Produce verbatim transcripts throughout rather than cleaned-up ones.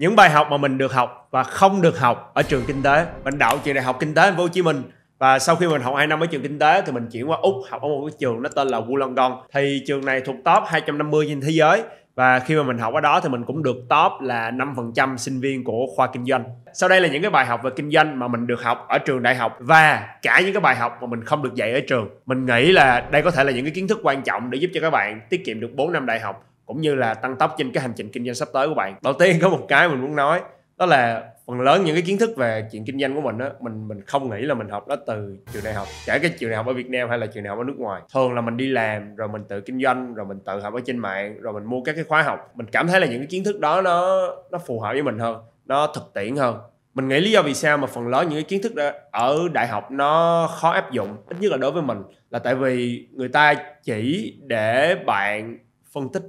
Những bài học mà mình được học và không được học ở trường kinh tế. Mình đậu trường Đại học Kinh tế Thành phố Hồ Chí Minh, và sau khi mình học hai năm ở trường kinh tế thì mình chuyển qua Úc, học ở một cái trường nó tên là Wulongong. Thì trường này thuộc top hai trăm năm mươi trên thế giới, và khi mà mình học ở đó thì mình cũng được top là năm phần trăm sinh viên của khoa kinh doanh. Sau đây là những cái bài học về kinh doanh mà mình được học ở trường đại học, và cả những cái bài học mà mình không được dạy ở trường. Mình nghĩ là đây có thể là những cái kiến thức quan trọng để giúp cho các bạn tiết kiệm được bốn năm đại học, cũng như là tăng tốc trên cái hành trình kinh doanh sắp tới của bạn. Đầu tiên có một cái mình muốn nói, đó là phần lớn những cái kiến thức về chuyện kinh doanh của mình á, mình mình không nghĩ là mình học đó từ trường đại học, kể cái trường đại học ở Việt Nam hay là trường đại học ở nước ngoài. Thường là mình đi làm rồi mình tự kinh doanh, rồi mình tự học ở trên mạng, rồi mình mua các cái khóa học. Mình cảm thấy là những cái kiến thức đó nó nó phù hợp với mình hơn, nó thực tiễn hơn. Mình nghĩ lý do vì sao mà phần lớn những cái kiến thức đó ở đại học nó khó áp dụng, ít nhất là đối với mình, là tại vì người ta chỉ để bạn phân tích,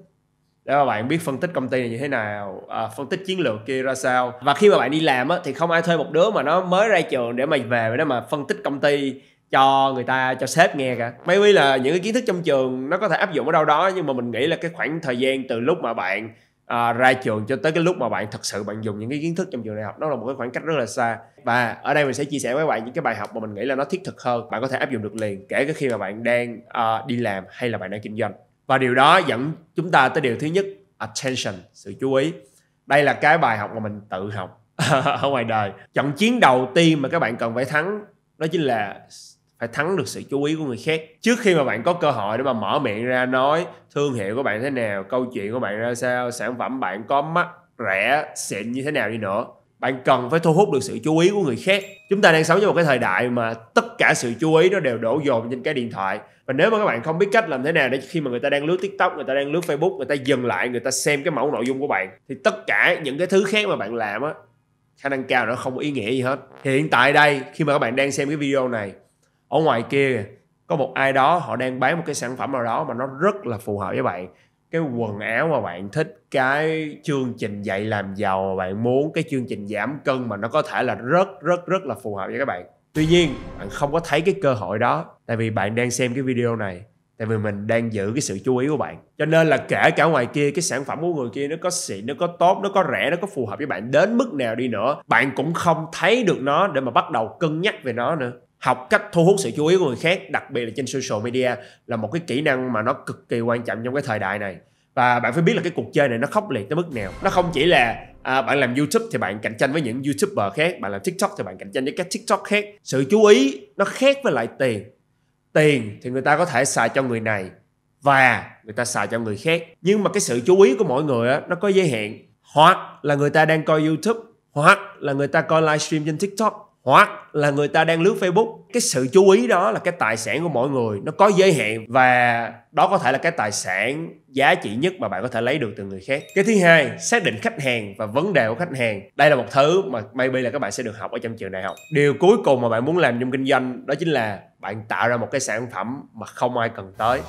để mà bạn biết phân tích công ty này như thế nào, à, phân tích chiến lược kia ra sao. Và khi mà bạn đi làm á, thì không ai thuê một đứa mà nó mới ra trường để mà về để mà phân tích công ty cho người ta, cho sếp nghe cả. Maybe là những cái kiến thức trong trường nó có thể áp dụng ở đâu đó, nhưng mà mình nghĩ là cái khoảng thời gian từ lúc mà bạn à, ra trường cho tới cái lúc mà bạn thật sự bạn dùng những cái kiến thức trong trường đại học, nó là một cái khoảng cách rất là xa. Và ở đây mình sẽ chia sẻ với các bạn những cái bài học mà mình nghĩ là nó thiết thực hơn, bạn có thể áp dụng được liền kể cả khi mà bạn đang à, đi làm hay là bạn đang kinh doanh. Và điều đó dẫn chúng ta tới điều thứ nhất, attention, sự chú ý. Đây là cái bài học mà mình tự học ở ngoài đời. Trận chiến đầu tiên mà các bạn cần phải thắng, đó chính là phải thắng được sự chú ý của người khác. Trước khi mà bạn có cơ hội để mà mở miệng ra nói thương hiệu của bạn thế nào, câu chuyện của bạn ra sao, sản phẩm bạn có mắc, rẻ, xịn như thế nào đi nữa, bạn cần phải thu hút được sự chú ý của người khác. Chúng ta đang sống trong một cái thời đại mà tất cả sự chú ý nó đều đổ dồn trên cái điện thoại. Và nếu mà các bạn không biết cách làm thế nào để khi mà người ta đang lướt TikTok, người ta đang lướt Facebook, người ta dừng lại, người ta xem cái mẫu nội dung của bạn, thì tất cả những cái thứ khác mà bạn làm á, khả năng cao nó không có ý nghĩa gì hết. Hiện tại đây, khi mà các bạn đang xem cái video này, ở ngoài kia có một ai đó họ đang bán một cái sản phẩm nào đó mà nó rất là phù hợp với bạn. Cái quần áo mà bạn thích, cái chương trình dạy làm giàu mà bạn muốn, cái chương trình giảm cân mà nó có thể là rất rất rất là phù hợp với các bạn. Tuy nhiên, bạn không có thấy cái cơ hội đó, tại vì bạn đang xem cái video này, tại vì mình đang giữ cái sự chú ý của bạn. Cho nên là kể cả ngoài kia, cái sản phẩm của người kia nó có xịn, nó có tốt, nó có rẻ, nó có phù hợp với bạn đến mức nào đi nữa, bạn cũng không thấy được nó để mà bắt đầu cân nhắc về nó nữa. Học cách thu hút sự chú ý của người khác, đặc biệt là trên social media, là một cái kỹ năng mà nó cực kỳ quan trọng trong cái thời đại này. Và bạn phải biết là cái cuộc chơi này nó khốc liệt tới mức nào. Nó không chỉ là à, bạn làm YouTube thì bạn cạnh tranh với những YouTuber khác, bạn làm TikTok thì bạn cạnh tranh với các TikTok khác. Sự chú ý nó khác với lại tiền. Tiền thì người ta có thể xài cho người này và người ta xài cho người khác, nhưng mà cái sự chú ý của mỗi người á, nó có giới hạn. Hoặc là người ta đang coi YouTube, hoặc là người ta coi livestream trên TikTok, hoặc là người ta đang lướt Facebook. Cái sự chú ý đó là cái tài sản của mỗi người, nó có giới hạn, và đó có thể là cái tài sản giá trị nhất mà bạn có thể lấy được từ người khác. Cái thứ hai, xác định khách hàng và vấn đề của khách hàng. Đây là một thứ mà maybe là các bạn sẽ được học ở trong trường đại học. Điều cuối cùng mà bạn muốn làm trong kinh doanh, đó chính là bạn tạo ra một cái sản phẩm mà không ai cần tới.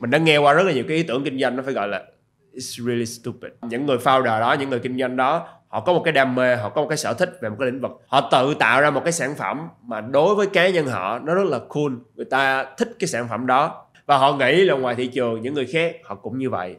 Mình đã nghe qua rất là nhiều cái ý tưởng kinh doanh nó phải gọi là it's really stupid. Những người founder đó, những người kinh doanh đó, họ có một cái đam mê, họ có một cái sở thích về một cái lĩnh vực, họ tự tạo ra một cái sản phẩm mà đối với cá nhân họ nó rất là cool, người ta thích cái sản phẩm đó. Và họ nghĩ là ngoài thị trường những người khác họ cũng như vậy.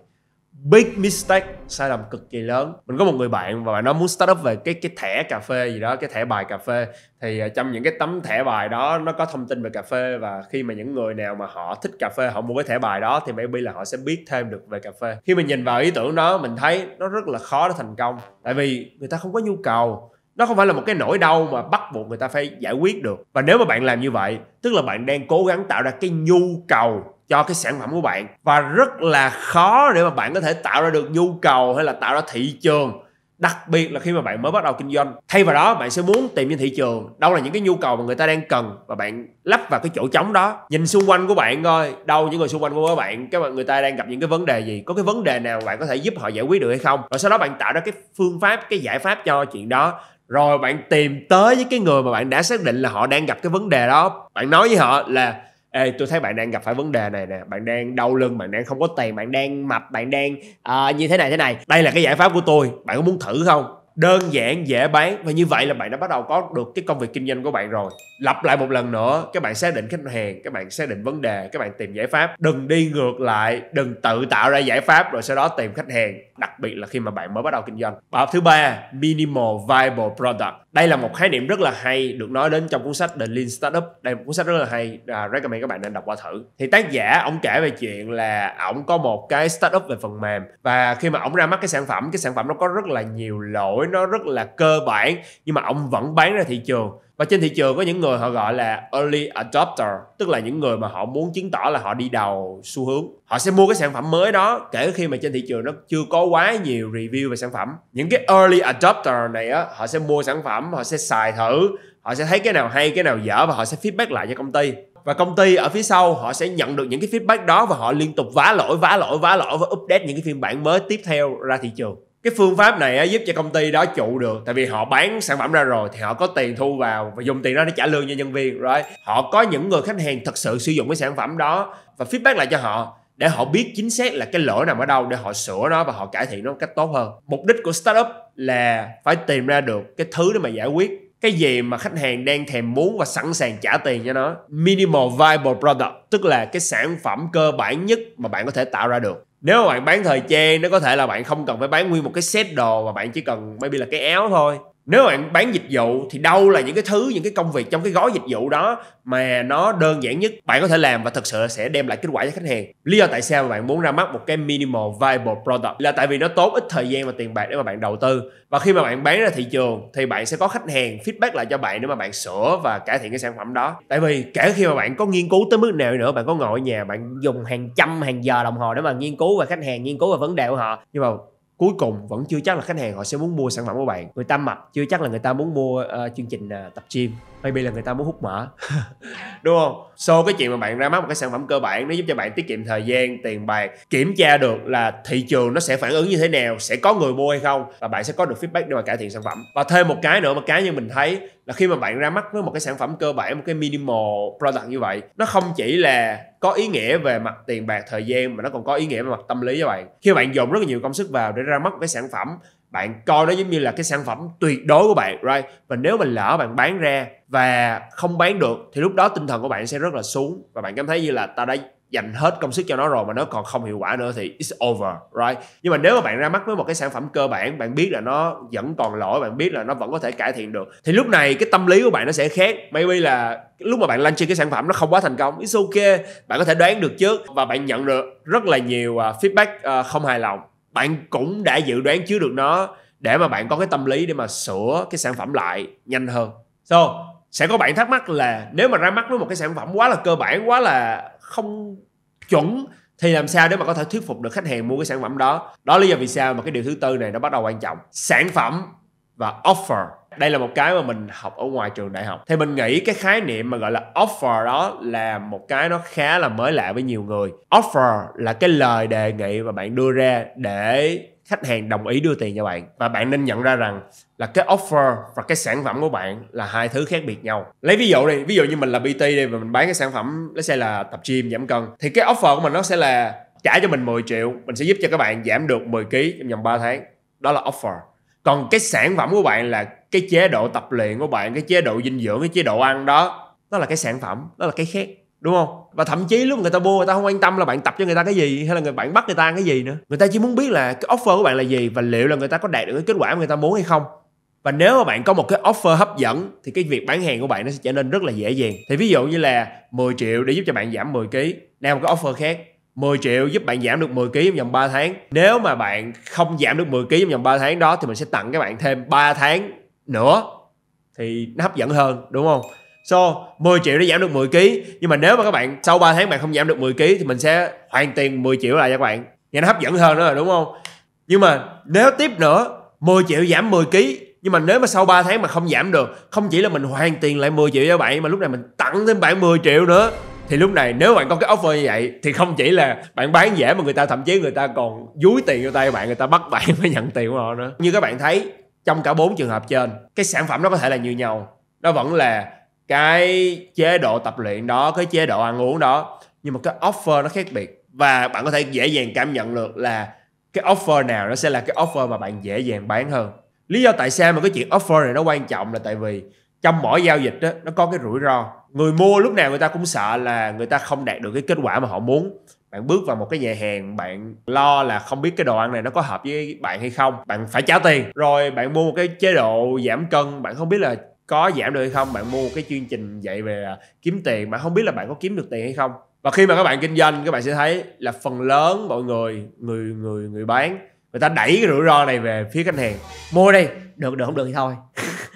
Big mistake, sai lầm cực kỳ lớn. Mình có một người bạn và bạn nó muốn start up về cái cái thẻ cà phê gì đó, cái thẻ bài cà phê. Thì trong những cái tấm thẻ bài đó nó có thông tin về cà phê, và khi mà những người nào mà họ thích cà phê, họ mua cái thẻ bài đó thì maybe là họ sẽ biết thêm được về cà phê. Khi mình nhìn vào ý tưởng đó, mình thấy nó rất là khó để thành công, tại vì người ta không có nhu cầu. Nó không phải là một cái nỗi đau mà bắt buộc người ta phải giải quyết được. Và nếu mà bạn làm như vậy, tức là bạn đang cố gắng tạo ra cái nhu cầu cho cái sản phẩm của bạn, và rất là khó để mà bạn có thể tạo ra được nhu cầu hay là tạo ra thị trường, đặc biệt là khi mà bạn mới bắt đầu kinh doanh. Thay vào đó, bạn sẽ muốn tìm trên thị trường đâu là những cái nhu cầu mà người ta đang cần, và bạn lắp vào cái chỗ trống đó. Nhìn xung quanh của bạn coi, đâu những người xung quanh của các bạn, các bạn người ta đang gặp những cái vấn đề gì, có cái vấn đề nào bạn có thể giúp họ giải quyết được hay không, rồi sau đó bạn tạo ra cái phương pháp, cái giải pháp cho chuyện đó. Rồi bạn tìm tới với cái người mà bạn đã xác định là họ đang gặp cái vấn đề đó. Bạn nói với họ là: ê, tôi thấy bạn đang gặp phải vấn đề này nè, bạn đang đau lưng, bạn đang không có tiền, bạn đang mập, bạn đang uh, như thế này thế này. Đây là cái giải pháp của tôi, bạn có muốn thử không? đơn giản, dễ bán. Và như vậy là bạn đã bắt đầu có được cái công việc kinh doanh của bạn rồi. Lặp lại một lần nữa, các bạn xác định khách hàng, các bạn xác định vấn đề, các bạn tìm giải pháp. Đừng đi ngược lại, đừng tự tạo ra giải pháp rồi sau đó tìm khách hàng, đặc biệt là khi mà bạn mới bắt đầu kinh doanh. Bài học thứ ba, Minimal Viable Product. Đây là một khái niệm rất là hay được nói đến trong cuốn sách The Lean Startup. Đây là một cuốn sách rất là hay, uh, recommend các bạn nên đọc qua thử. Thì tác giả, ổng kể về chuyện là ổng có một cái startup về phần mềm, và khi mà ổng ra mắt cái sản phẩm, cái sản phẩm nó có rất là nhiều lỗi, nó rất là cơ bản, nhưng mà ổng vẫn bán ra thị trường. Và trên thị trường có những người họ gọi là early adopter, tức là những người mà họ muốn chứng tỏ là họ đi đầu xu hướng. Họ sẽ mua cái sản phẩm mới đó kể khi mà trên thị trường nó chưa có quá nhiều review về sản phẩm. Những cái early adopter này á, họ sẽ mua sản phẩm, họ sẽ xài thử, họ sẽ thấy cái nào hay, cái nào dở và họ sẽ feedback lại cho công ty. Và công ty ở phía sau họ sẽ nhận được những cái feedback đó và họ liên tục vá lỗi, vá lỗi, vá lỗi và update những cái phiên bản mới tiếp theo ra thị trường. Cái phương pháp này giúp cho công ty đó trụ được, tại vì họ bán sản phẩm ra rồi thì họ có tiền thu vào và dùng tiền đó để trả lương cho nhân viên, rồi họ có những người khách hàng thật sự sử dụng cái sản phẩm đó và feedback lại cho họ để họ biết chính xác là cái lỗi nằm ở đâu để họ sửa nó và họ cải thiện nó một cách tốt hơn. Mục đích của startup là phải tìm ra được cái thứ để mà giải quyết cái gì mà khách hàng đang thèm muốn và sẵn sàng trả tiền cho nó. Minimal Viable Product, tức là cái sản phẩm cơ bản nhất mà bạn có thể tạo ra được. Nếu mà bạn bán thời trang, nó có thể là bạn không cần phải bán nguyên một cái set đồ mà bạn chỉ cần maybe là cái áo thôi. Nếu bạn bán dịch vụ thì đâu là những cái thứ, những cái công việc trong cái gói dịch vụ đó mà nó đơn giản nhất bạn có thể làm và thật sự sẽ đem lại kết quả cho khách hàng. Lý do tại sao mà bạn muốn ra mắt một cái minimal viable product là tại vì nó tốn ít thời gian và tiền bạc để mà bạn đầu tư. Và khi mà bạn bán ra thị trường thì bạn sẽ có khách hàng feedback lại cho bạn để mà bạn sửa và cải thiện cái sản phẩm đó. Tại vì kể khi mà bạn có nghiên cứu tới mức nào nữa, bạn có ngồi ở nhà, bạn dùng hàng trăm, hàng giờ đồng hồ để mà nghiên cứu về khách hàng, nghiên cứu về vấn đề của họ, nhưng mà cuối cùng vẫn chưa chắc là khách hàng họ sẽ muốn mua sản phẩm của bạn. Người ta mập chưa chắc là người ta muốn mua uh, chương trình uh, tập gym. Maybe là người ta muốn hút mỡ. Đúng không? So cái chuyện mà bạn ra mắt một cái sản phẩm cơ bản, nó giúp cho bạn tiết kiệm thời gian, tiền bạc, kiểm tra được là thị trường nó sẽ phản ứng như thế nào, sẽ có người mua hay không, và bạn sẽ có được feedback để mà cải thiện sản phẩm. Và thêm một cái nữa mà cá nhân mình thấy là khi mà bạn ra mắt với một cái sản phẩm cơ bản, một cái minimal product như vậy, nó không chỉ là có ý nghĩa về mặt tiền bạc, thời gian, mà nó còn có ý nghĩa về mặt tâm lý cho bạn. Khi bạn dồn rất là nhiều công sức vào để ra mắt một cái sản phẩm, bạn coi nó giống như là cái sản phẩm tuyệt đối của bạn, right? Và nếu mà lỡ bạn bán ra và không bán được thì lúc đó tinh thần của bạn sẽ rất là xuống và bạn cảm thấy như là tao đã dành hết công sức cho nó rồi mà nó còn không hiệu quả nữa thì it's over, right? Nhưng mà nếu mà bạn ra mắt với một cái sản phẩm cơ bản, bạn biết là nó vẫn còn lỗi, bạn biết là nó vẫn có thể cải thiện được, thì lúc này cái tâm lý của bạn nó sẽ khác. Maybe là lúc mà bạn launch cái sản phẩm nó không quá thành công, it's ok, bạn có thể đoán được trước và bạn nhận được rất là nhiều feedback không hài lòng. Bạn cũng đã dự đoán trước được nó để mà bạn có cái tâm lý để mà sửa cái sản phẩm lại nhanh hơn. So, sẽ có bạn thắc mắc là nếu mà ra mắt với một cái sản phẩm quá là cơ bản, quá là không chuẩn thì làm sao để mà có thể thuyết phục được khách hàng mua cái sản phẩm đó. Đó là lý do vì sao mà cái điều thứ tư này nó bắt đầu quan trọng. Sản phẩm và offer. Đây là một cái mà mình học ở ngoài trường đại học. Thì mình nghĩ cái khái niệm mà gọi là offer đó là một cái nó khá là mới lạ với nhiều người. Offer là cái lời đề nghị mà bạn đưa ra để khách hàng đồng ý đưa tiền cho bạn. Và bạn nên nhận ra rằng là cái offer và cái sản phẩm của bạn là hai thứ khác biệt nhau. Lấy ví dụ đi, ví dụ như mình là pê tê đi và mình bán cái sản phẩm, lấy xe là tập gym giảm cân. Thì cái offer của mình nó sẽ là trả cho mình mười triệu, mình sẽ giúp cho các bạn giảm được mười ký trong vòng ba tháng. Đó là offer. Còn cái sản phẩm của bạn là cái chế độ tập luyện của bạn, cái chế độ dinh dưỡng, cái chế độ ăn đó, đó là cái sản phẩm, đó là cái khác, đúng không? Và thậm chí lúc người ta mua, người ta không quan tâm là bạn tập cho người ta cái gì hay là người bạn bắt người ta ăn cái gì nữa. Người ta chỉ muốn biết là cái offer của bạn là gì và liệu là người ta có đạt được cái kết quả mà người ta muốn hay không. Và nếu mà bạn có một cái offer hấp dẫn thì cái việc bán hàng của bạn nó sẽ trở nên rất là dễ dàng. Thì ví dụ như là mười triệu để giúp cho bạn giảm mười ký. Nào một cái offer khác, mười triệu giúp bạn giảm được mười ký trong vòng ba tháng. Nếu mà bạn không giảm được mười ký trong vòng ba tháng đó thì mình sẽ tặng các bạn thêm ba tháng nữa. Thì nó hấp dẫn hơn, đúng không? So, mười triệu để giảm được mười ký. Nhưng mà nếu mà các bạn sau ba tháng bạn không giảm được mười ký thì mình sẽ hoàn tiền mười triệu lại cho các bạn. Nghe nó hấp dẫn hơn nữa rồi, đúng không? Nhưng mà nếu tiếp nữa, mười triệu giảm mười ký. Nhưng mà nếu mà sau ba tháng mà không giảm được, không chỉ là mình hoàn tiền lại mười triệu cho bạn, mà lúc này mình tặng thêm bạn mười triệu nữa. Thì lúc này nếu bạn có cái offer như vậy thì không chỉ là bạn bán dễ mà người ta thậm chí người ta còn dúi tiền vô tay bạn, người ta bắt bạn phải nhận tiền của họ nữa. Như các bạn thấy, trong cả bốn trường hợp trên, cái sản phẩm nó có thể là như nhau. Nó vẫn là cái chế độ tập luyện đó, cái chế độ ăn uống đó, nhưng mà cái offer nó khác biệt. Và bạn có thể dễ dàng cảm nhận được là cái offer nào nó sẽ là cái offer mà bạn dễ dàng bán hơn. Lý do tại sao mà cái chuyện offer này nó quan trọng là tại vì trong mỗi giao dịch đó, nó có cái rủi ro. Người mua lúc nào người ta cũng sợ là người ta không đạt được cái kết quả mà họ muốn. Bạn bước vào một cái nhà hàng, bạn lo là không biết cái đồ ăn này nó có hợp với bạn hay không, bạn phải trả tiền. Rồi bạn mua một cái chế độ giảm cân, bạn không biết là có giảm được hay không. Bạn mua một cái chương trình dạy về kiếm tiền, bạn không biết là bạn có kiếm được tiền hay không. Và khi mà các bạn kinh doanh, các bạn sẽ thấy là phần lớn mọi người, người người người bán, người ta đẩy cái rủi ro này về phía khách hàng. Mua đi, được được không được thì thôi.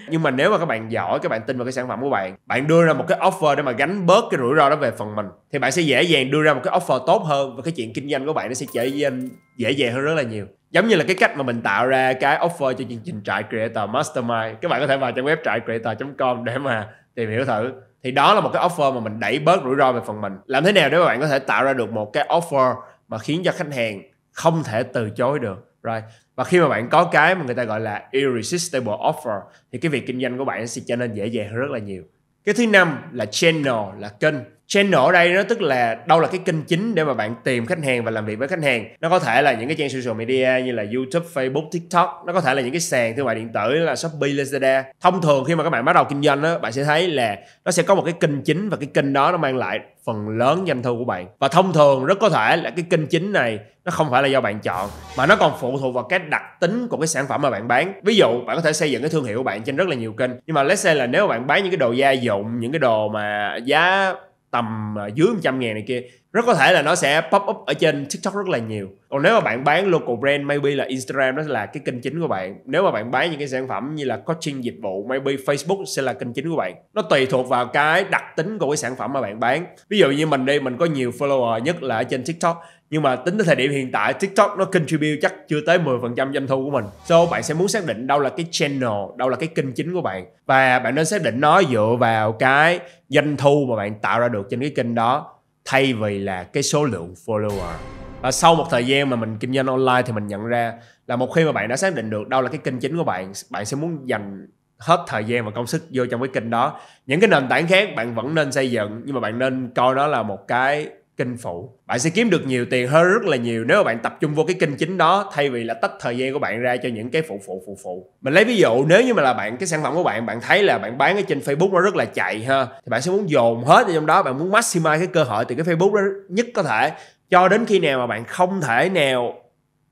Nhưng mà nếu mà các bạn giỏi, các bạn tin vào cái sản phẩm của bạn, bạn đưa ra một cái offer để mà gánh bớt cái rủi ro đó về phần mình, thì bạn sẽ dễ dàng đưa ra một cái offer tốt hơn, và cái chuyện kinh doanh của bạn nó sẽ trở nên dễ dàng hơn rất là nhiều. Giống như là cái cách mà mình tạo ra cái offer cho chương trình Trại Creator Mastermind. Các bạn có thể vào trang web trại creator chấm com để mà tìm hiểu thử. Thì đó là một cái offer mà mình đẩy bớt rủi ro về phần mình. Làm thế nào để mà bạn có thể tạo ra được một cái offer mà khiến cho khách hàng không thể từ chối được, right? Và khi mà bạn có cái mà người ta gọi là irresistible offer thì cái việc kinh doanh của bạn sẽ trở nên dễ dàng hơn rất là nhiều. Cái thứ năm là channel, là kênh. Channel ở đây nó tức là đâu là cái kênh chính để mà bạn tìm khách hàng và làm việc với khách hàng. Nó có thể là những cái trang social media như là YouTube, Facebook, TikTok. Nó có thể là những cái sàn thương mại điện tử là Shopee, Lazada. Thông thường khi mà các bạn bắt đầu kinh doanh đó, bạn sẽ thấy là nó sẽ có một cái kênh chính, và cái kênh đó nó mang lại phần lớn doanh thu của bạn. Và thông thường rất có thể là cái kênh chính này nó không phải là do bạn chọn, mà nó còn phụ thuộc vào cái đặc tính của cái sản phẩm mà bạn bán. Ví dụ bạn có thể xây dựng cái thương hiệu của bạn trên rất là nhiều kênh, nhưng mà let's say là nếu bạn bán những cái đồ gia dụng, những cái đồ mà giá tầm dưới một trăm ngàn này kia, rất có thể là nó sẽ pop up ở trên TikTok rất là nhiều. Còn nếu mà bạn bán local brand, maybe là Instagram đó là cái kênh chính của bạn. Nếu mà bạn bán những cái sản phẩm như là coaching, dịch vụ, maybe Facebook sẽ là kênh chính của bạn. Nó tùy thuộc vào cái đặc tính của cái sản phẩm mà bạn bán. Ví dụ như mình đi, mình có nhiều follower nhất là ở trên TikTok, nhưng mà tính tới thời điểm hiện tại TikTok nó contribute chắc chưa tới mười phần trăm doanh thu của mình. So bạn sẽ muốn xác định đâu là cái channel, đâu là cái kênh chính của bạn, và bạn nên xác định nó dựa vào cái doanh thu mà bạn tạo ra được trên cái kênh đó, thay vì là cái số lượng follower. Và sau một thời gian mà mình kinh doanh online thì mình nhận ra là một khi mà bạn đã xác định được đâu là cái kênh chính của bạn, bạn sẽ muốn dành hết thời gian và công sức vô trong cái kênh đó. Những cái nền tảng khác bạn vẫn nên xây dựng, nhưng mà bạn nên coi nó là một cái kênh phụ. Bạn sẽ kiếm được nhiều tiền hơn rất là nhiều nếu mà bạn tập trung vô cái kênh chính đó, thay vì là tách thời gian của bạn ra cho những cái phụ phụ phụ phụ. Mình lấy ví dụ, nếu như mà là bạn, cái sản phẩm của bạn, bạn thấy là bạn bán ở trên Facebook nó rất là chạy ha, thì bạn sẽ muốn dồn hết vào trong đó, bạn muốn maximize cái cơ hội từ cái Facebook đó nhất có thể, cho đến khi nào mà bạn không thể nào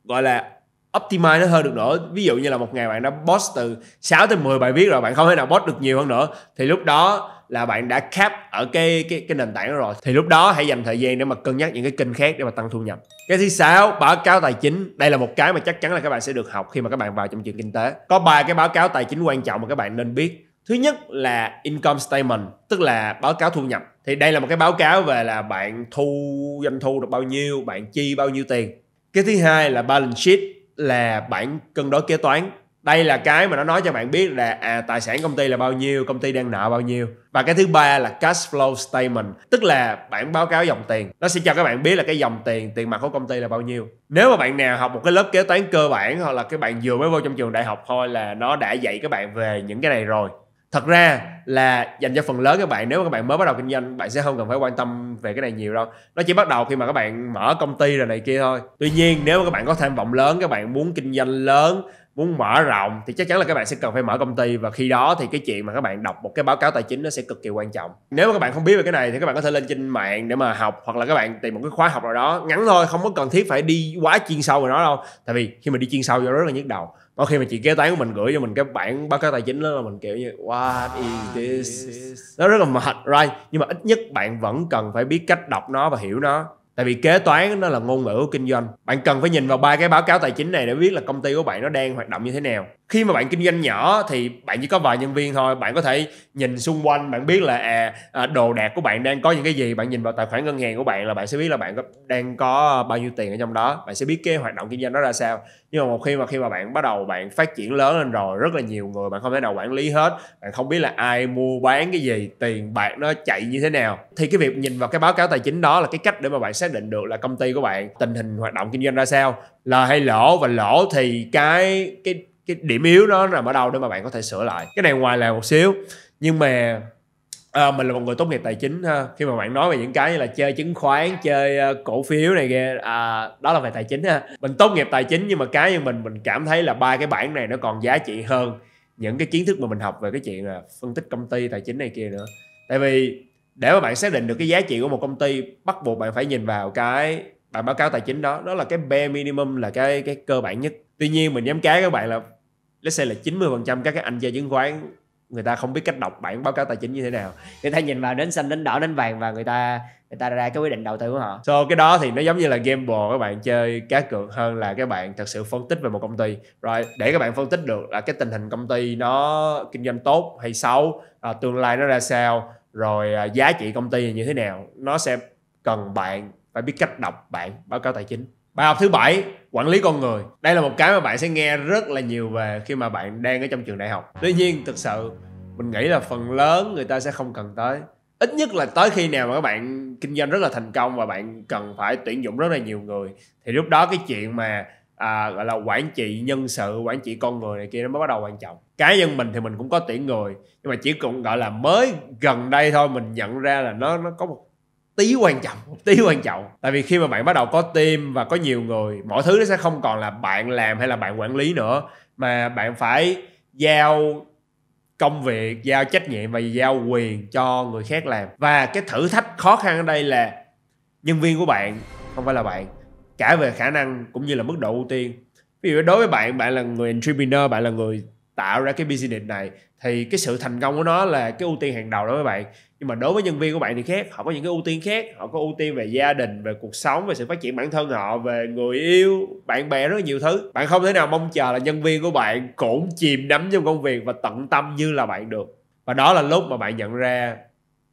gọi là optimize nó hơn được nữa. Ví dụ như là một ngày bạn đã post từ sáu tới mười bài viết rồi, bạn không thể nào post được nhiều hơn nữa, thì lúc đó là bạn đã cap ở cái cái cái nền tảng đó rồi. Thì lúc đó hãy dành thời gian để mà cân nhắc những cái kênh khác để mà tăng thu nhập. Cái thứ sáu, báo cáo tài chính. Đây là một cái mà chắc chắn là các bạn sẽ được học khi mà các bạn vào trong trường kinh tế. Có ba cái báo cáo tài chính quan trọng mà các bạn nên biết. Thứ nhất là income statement, tức là báo cáo thu nhập. Thì đây là một cái báo cáo về là bạn thu doanh thu được bao nhiêu, bạn chi bao nhiêu tiền. Cái thứ hai là balance sheet, là bản cân đối kế toán. Đây là cái mà nó nói cho bạn biết là à, tài sản công ty là bao nhiêu, công ty đang nợ bao nhiêu. Và cái thứ ba là cash flow statement, tức là bản báo cáo dòng tiền. Nó sẽ cho các bạn biết là cái dòng tiền, tiền mặt của công ty là bao nhiêu. Nếu mà bạn nào học một cái lớp kế toán cơ bản, hoặc là các bạn vừa mới vô trong trường đại học thôi, là nó đã dạy các bạn về những cái này rồi. Thật ra là dành cho phần lớn các bạn, nếu mà các bạn mới bắt đầu kinh doanh, bạn sẽ không cần phải quan tâm về cái này nhiều đâu. Nó chỉ bắt đầu khi mà các bạn mở công ty rồi này kia thôi. Tuy nhiên nếu mà các bạn có tham vọng lớn, các bạn muốn kinh doanh lớn, muốn mở rộng, thì chắc chắn là các bạn sẽ cần phải mở công ty. Và khi đó thì cái chuyện mà các bạn đọc một cái báo cáo tài chính nó sẽ cực kỳ quan trọng. Nếu mà các bạn không biết về cái này thì các bạn có thể lên trên mạng để mà học, hoặc là các bạn tìm một cái khóa học nào đó ngắn thôi, không có cần thiết phải đi quá chuyên sâu vào nó đâu. Tại vì khi mà đi chuyên sâu vào nó rất là nhức đầu. Mỗi khi mà chị kế toán của mình gửi cho mình cái bản báo cáo tài chính đó là mình kiểu như what is this, nó rất là mệt, right? Nhưng mà ít nhất bạn vẫn cần phải biết cách đọc nó và hiểu nó. Tại vì kế toán nó là ngôn ngữ của kinh doanh. Bạn cần phải nhìn vào ba cái báo cáo tài chính này để biết là công ty của bạn nó đang hoạt động như thế nào. Khi mà bạn kinh doanh nhỏ thì bạn chỉ có vài nhân viên thôi. Bạn có thể nhìn xung quanh, bạn biết là à, đồ đạc của bạn đang có những cái gì. Bạn nhìn vào tài khoản ngân hàng của bạn là bạn sẽ biết là bạn có, đang có bao nhiêu tiền ở trong đó. Bạn sẽ biết cái hoạt động kinh doanh đó ra sao. Nhưng mà một khi mà khi mà bạn bắt đầu bạn phát triển lớn lên rồi, rất là nhiều người, bạn không thể nào quản lý hết. Bạn không biết là ai mua bán cái gì, tiền bạc nó chạy như thế nào. Thì cái việc nhìn vào cái báo cáo tài chính đó là cái cách để mà bạn xác định được là công ty của bạn tình hình hoạt động kinh doanh ra sao, lời hay lỗ, và lỗ thì cái cái cái điểm yếu đó nằm ở đâu để mà bạn có thể sửa lại. Cái này ngoài lề một xíu, nhưng mà à, mình là một người tốt nghiệp tài chính ha. Khi mà bạn nói về những cái như là chơi chứng khoán, chơi cổ phiếu này kia, à, đó là về tài chính ha. Mình tốt nghiệp tài chính nhưng mà cái như mình mình cảm thấy là ba cái bảng này nó còn giá trị hơn những cái kiến thức mà mình học về cái chuyện là phân tích công ty tài chính này kia nữa. Tại vì để mà bạn xác định được cái giá trị của một công ty, bắt buộc bạn phải nhìn vào cái bản báo cáo tài chính đó. Đó là cái bare minimum, là cái cái cơ bản nhất. Tuy nhiên mình dám cá các bạn là let's say là chín mươi phần trăm các cái anh chơi chứng khoán, người ta không biết cách đọc bản báo cáo tài chính như thế nào. Người ta nhìn vào đến xanh, đến đỏ, đến vàng và người ta người ta ra cái quyết định đầu tư của họ. So cái đó thì nó giống như là gamble, các bạn chơi cá cược hơn là các bạn thật sự phân tích về một công ty. Rồi để các bạn phân tích được là cái tình hình công ty nó kinh doanh tốt hay xấu, à, tương lai nó ra sao, rồi à, giá trị công ty như thế nào, nó sẽ cần bạn phải biết cách đọc bản báo cáo tài chính. Bài học thứ bảy, quản lý con người. Đây là một cái mà bạn sẽ nghe rất là nhiều về khi mà bạn đang ở trong trường đại học. Tuy nhiên thực sự mình nghĩ là phần lớn người ta sẽ không cần tới. Ít nhất là tới khi nào mà các bạn kinh doanh rất là thành công và bạn cần phải tuyển dụng rất là nhiều người, thì lúc đó cái chuyện mà à, gọi là quản trị nhân sự, quản trị con người này kia nó mới bắt đầu quan trọng. Cá nhân mình thì mình cũng có tuyển người, nhưng mà chỉ cũng gọi là mới gần đây thôi mình nhận ra là nó, nó có một tí quan trọng, một tí quan trọng. Tại vì khi mà bạn bắt đầu có team và có nhiều người, mọi thứ nó sẽ không còn là bạn làm hay là bạn quản lý nữa, mà bạn phải giao công việc, giao trách nhiệm và giao quyền cho người khác làm. Và cái thử thách khó khăn ở đây là nhân viên của bạn không phải là bạn, cả về khả năng cũng như là mức độ ưu tiên. Ví dụ đối với bạn, bạn là người entrepreneur, bạn là người tạo ra cái business này, thì cái sự thành công của nó là cái ưu tiên hàng đầu đối với bạn. Nhưng mà đối với nhân viên của bạn thì khác, họ có những cái ưu tiên khác. Họ có ưu tiên về gia đình, về cuộc sống, về sự phát triển bản thân họ, về người yêu, bạn bè, rất là nhiều thứ. Bạn không thể nào mong chờ là nhân viên của bạn cũng chìm đắm trong công việc và tận tâm như là bạn được. Và đó là lúc mà bạn nhận ra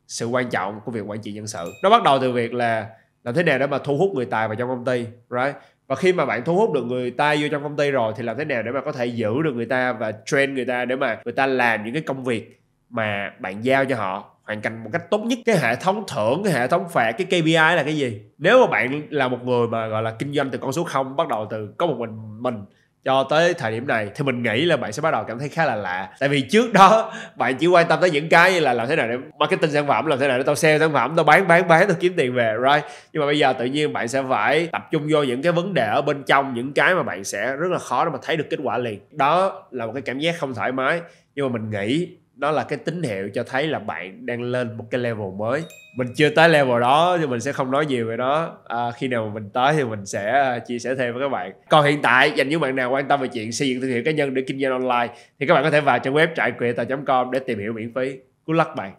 sự quan trọng của việc quản trị nhân sự. Nó bắt đầu từ việc là làm thế nào để mà thu hút người tài vào trong công ty, right? Và khi mà bạn thu hút được người ta vô trong công ty rồi thì làm thế nào để mà có thể giữ được người ta và train người ta để mà người ta làm những cái công việc mà bạn giao cho họ hoàn thành một cách tốt nhất. Cái hệ thống thưởng, cái hệ thống phạt, cái ca pê i là cái gì? Nếu mà bạn là một người mà gọi là kinh doanh từ con số không, bắt đầu từ có một mình mình cho tới thời điểm này, thì mình nghĩ là bạn sẽ bắt đầu cảm thấy khá là lạ. Tại vì trước đó bạn chỉ quan tâm tới những cái như là làm thế nào để marketing sản phẩm, làm thế nào để tao sell sản phẩm, tao bán bán bán, tao kiếm tiền về, right? Nhưng mà bây giờ tự nhiên bạn sẽ phải tập trung vô những cái vấn đề ở bên trong, những cái mà bạn sẽ rất là khó để mà thấy được kết quả liền. Đó là một cái cảm giác không thoải mái, nhưng mà mình nghĩ đó là cái tín hiệu cho thấy là bạn đang lên một cái level mới. Mình chưa tới level đó nhưng mình sẽ không nói nhiều về nó. À, khi nào mình tới thì mình sẽ chia sẻ thêm với các bạn. Còn hiện tại, dành những bạn nào quan tâm về chuyện xây dựng thương hiệu cá nhân để kinh doanh online thì các bạn có thể vào trang web trại creator chấm com để tìm hiểu miễn phí. Good luck bạn!